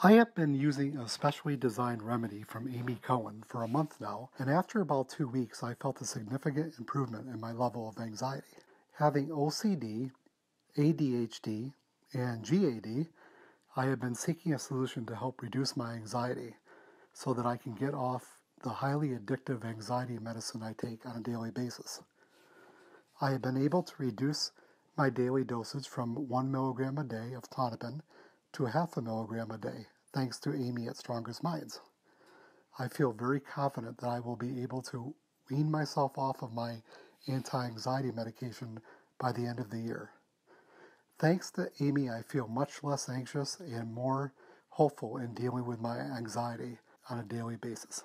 I have been using a specially designed remedy from Amy Cohen for a month now, and after about 2 weeks I felt a significant improvement in my level of anxiety. Having OCD, ADHD, and GAD, I have been seeking a solution to help reduce my anxiety so that I can get off the highly addictive anxiety medicine I take on a daily basis. I have been able to reduce my daily dosage from 1 milligram a day of Klonopin to 0.5 milligram a day, thanks to Amy at Strongest Minds. I feel very confident that I will be able to wean myself off of my anti-anxiety medication by the end of the year. Thanks to Amy, I feel much less anxious and more hopeful in dealing with my anxiety on a daily basis.